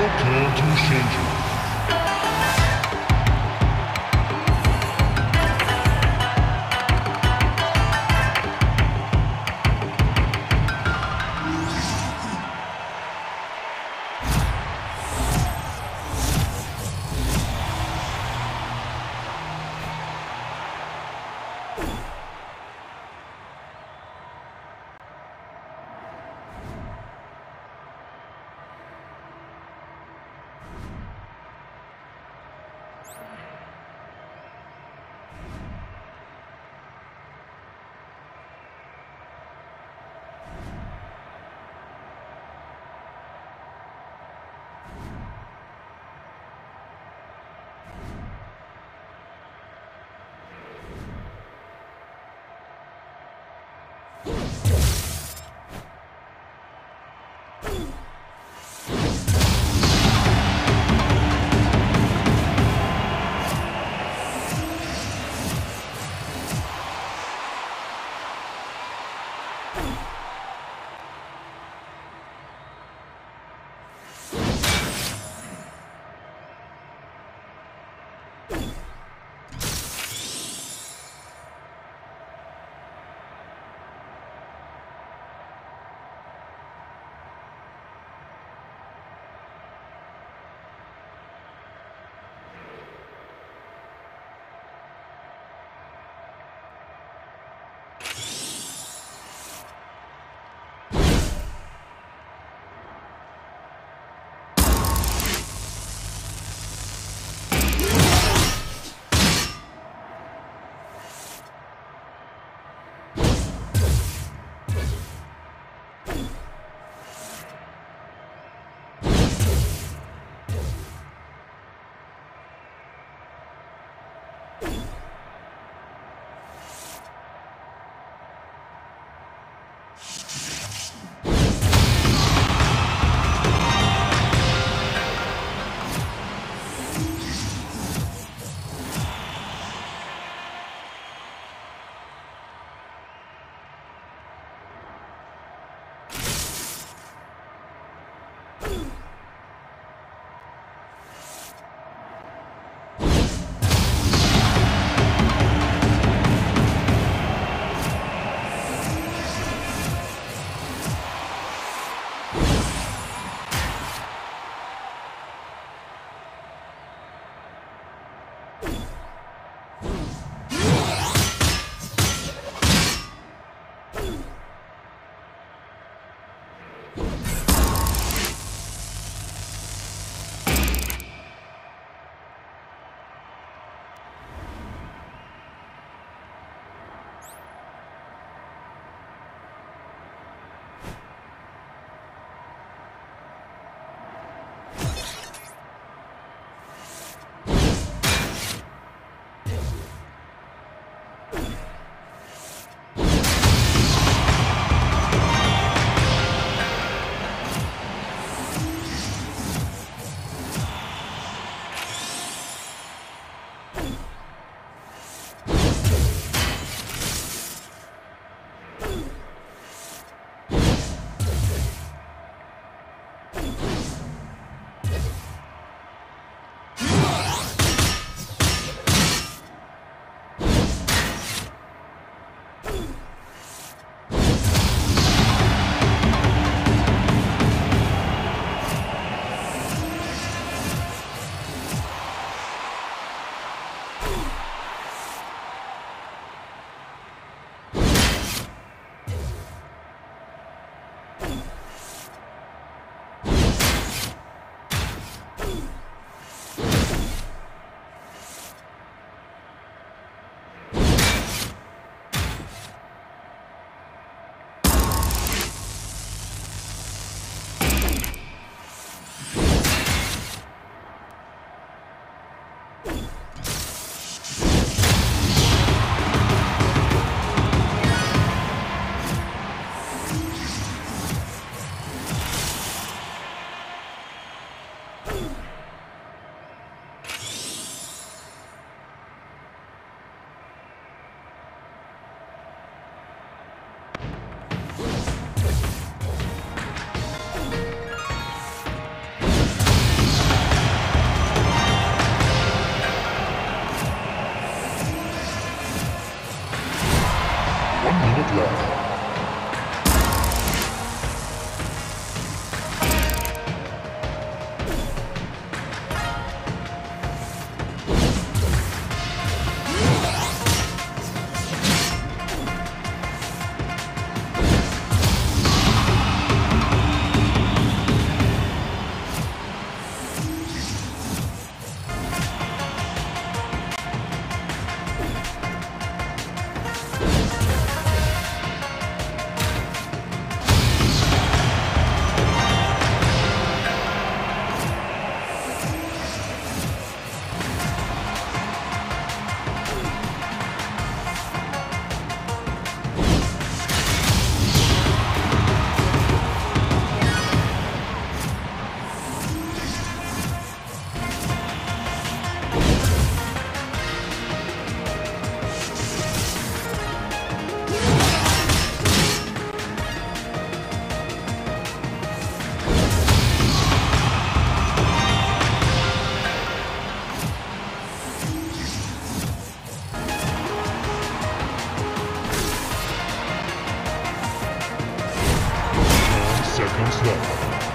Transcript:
Return to Shinju. seconds left.